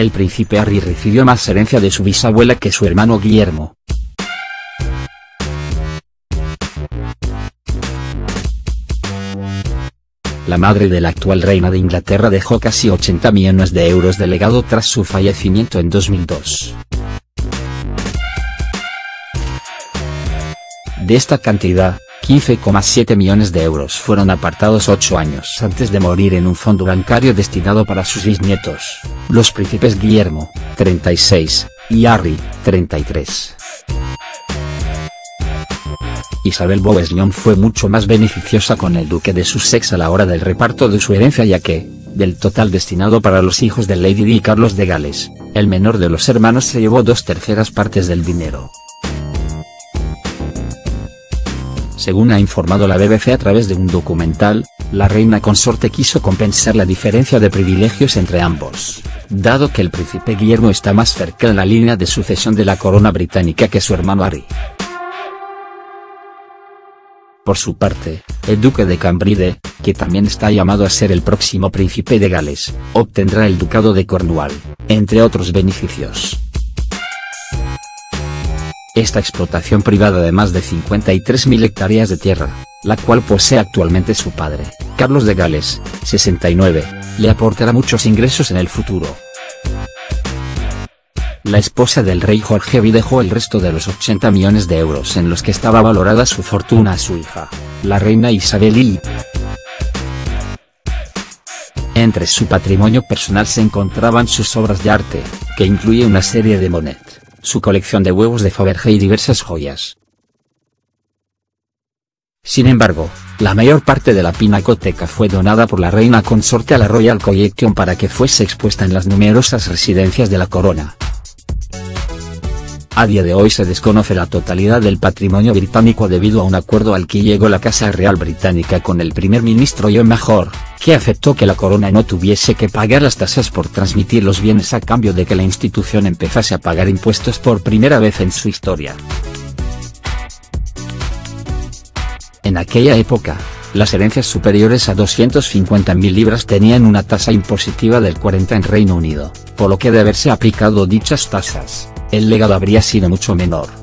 el príncipe Harry recibió más herencia de su bisabuela que su hermano Guillermo. La madre de la actual reina de Inglaterra dejó casi 80 millones de euros de legado tras su fallecimiento en 2002. De esta cantidad, 15,7 millones de euros fueron apartados 8 años antes de morir en un fondo bancario destinado para sus bisnietos, los príncipes Guillermo, 36, y Harry, 33. Isabel Bowes-Lyon fue mucho más beneficiosa con el duque de Sussex a la hora del reparto de su herencia, ya que, del total destinado para los hijos de Lady Di y Carlos de Gales, el menor de los hermanos se llevó 2/3 partes del dinero. Según ha informado la BBC a través de un documental, la reina consorte quiso compensar la diferencia de privilegios entre ambos, dado que el príncipe Guillermo está más cerca de la línea de sucesión de la corona británica que su hermano Harry. Por su parte, el duque de Cambridge, que también está llamado a ser el próximo príncipe de Gales, obtendrá el ducado de Cornuall, entre otros beneficios. Esta explotación privada de más de 53.000 hectáreas de tierra, la cual posee actualmente su padre, Carlos de Gales, 69, le aportará muchos ingresos en el futuro. La esposa del rey Jorge VI dejó el resto de los 80 millones de euros en los que estaba valorada su fortuna a su hija, la reina Isabel II. Entre su patrimonio personal se encontraban sus obras de arte, que incluye una serie de Monet, su colección de huevos de Fabergé y diversas joyas. Sin embargo, la mayor parte de la pinacoteca fue donada por la reina consorte a la Royal Collection para que fuese expuesta en las numerosas residencias de la corona. A día de hoy se desconoce la totalidad del patrimonio británico debido a un acuerdo al que llegó la Casa Real Británica con el primer ministro John Major, que aceptó que la corona no tuviese que pagar las tasas por transmitir los bienes a cambio de que la institución empezase a pagar impuestos por primera vez en su historia. En aquella época, las herencias superiores a 250.000 libras tenían una tasa impositiva del 40% en Reino Unido, por lo que de haberse aplicado dichas tasas, el legado habría sido mucho menor.